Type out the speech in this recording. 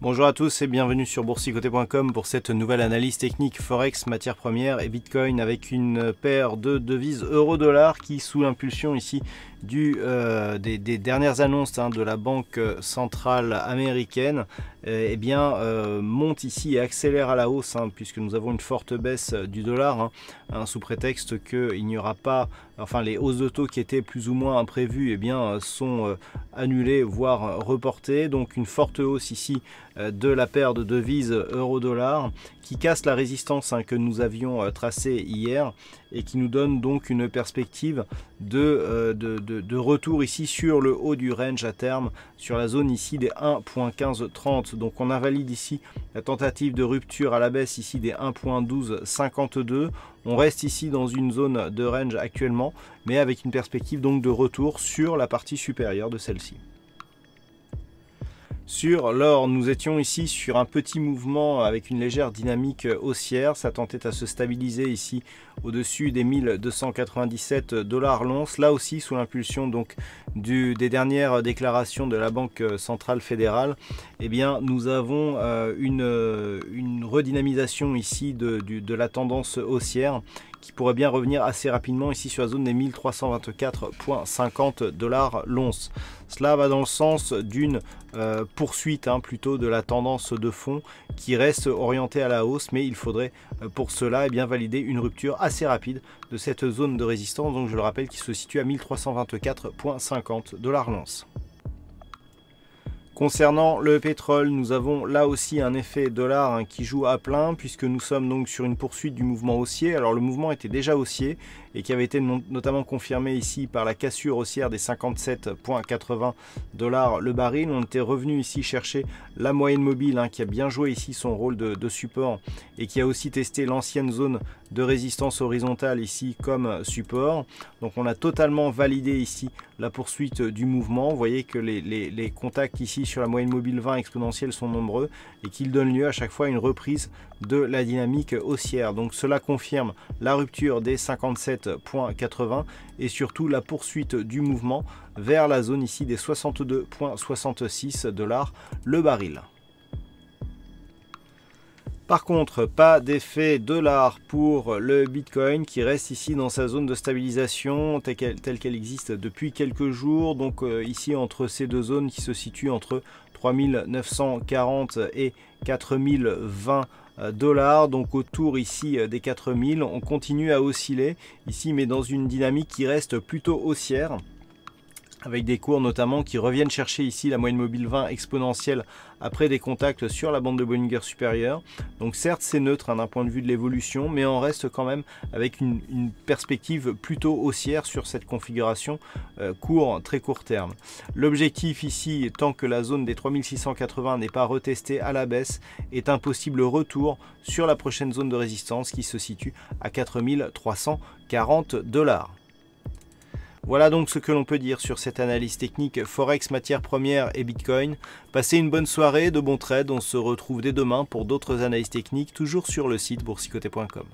Bonjour à tous et bienvenue sur boursikoter.com pour cette nouvelle analyse technique Forex, matières premières et Bitcoin avec une paire de devises euro-dollar qui, sous l'impulsion ici des dernières annonces de la Banque centrale américaine, eh bien, monte ici et accélère à la hausse puisque nous avons une forte baisse du dollar sous prétexte qu'il n'y aura pas, enfin les hausses de taux qui étaient plus ou moins imprévues eh bien, sont annulées voire reportées, donc une forte hausse ici de la paire de devises euro-dollar qui casse la résistance que nous avions tracée hier et qui nous donne donc une perspective de retour ici sur le haut du range à terme, sur la zone ici des 1.1530. Donc on invalide ici la tentative de rupture à la baisse ici des 1.1252. On reste ici dans une zone de range actuellement, mais avec une perspective donc de retour sur la partie supérieure de celle-ci. Sur l'or, nous étions ici sur un petit mouvement avec une légère dynamique haussière. Ça tentait à se stabiliser ici au-dessus des 1297 $ l'once. Là aussi sous l'impulsion donc des dernières déclarations de la Banque centrale fédérale, eh bien, nous avons une redynamisation ici de la tendance haussière qui pourrait bien revenir assez rapidement ici sur la zone des 1324.50 $ l'once. Cela va dans le sens d'une poursuite plutôt de la tendance de fond qui reste orientée à la hausse, mais il faudrait pour cela eh bien, valider une rupture assez rapide de cette zone de résistance, donc je le rappelle qui se situe à 1324.50 $ l'once. Concernant le pétrole, nous avons là aussi un effet dollar qui joue à plein puisque nous sommes donc sur une poursuite du mouvement haussier. Alors le mouvement était déjà haussier et qui avait été notamment confirmé ici par la cassure haussière des 57.80 $ le baril. On était revenu ici chercher la moyenne mobile qui a bien joué ici son rôle de support et qui a aussi testé l'ancienne zone de résistance horizontale ici comme support. Donc on a totalement validé ici la poursuite du mouvement. Vous voyez que les contacts ici sur la moyenne mobile 20 exponentielle sont nombreux et qu'ils donnent lieu à chaque fois à une reprise de la dynamique haussière. Donc cela confirme la rupture des 57.80 et surtout la poursuite du mouvement vers la zone ici des 62.66 $ le baril. Par contre, pas d'effet dollar pour le Bitcoin qui reste ici dans sa zone de stabilisation telle qu'elle existe depuis quelques jours. Donc ici entre ces deux zones qui se situent entre 3940 et 4020 $, donc autour ici des 4000, on continue à osciller ici mais dans une dynamique qui reste plutôt haussière, avec des cours notamment qui reviennent chercher ici la moyenne mobile 20 exponentielle après des contacts sur la bande de Bollinger supérieure. Donc certes c'est neutre d'un point de vue de l'évolution, mais on reste quand même avec une perspective plutôt haussière sur cette configuration très court terme. L'objectif ici, tant que la zone des 3680 n'est pas retestée à la baisse, est un possible retour sur la prochaine zone de résistance qui se situe à 4340 $. Voilà donc ce que l'on peut dire sur cette analyse technique Forex, matières premières et Bitcoin. Passez une bonne soirée, de bons trades, on se retrouve dès demain pour d'autres analyses techniques toujours sur le site boursikoter.com.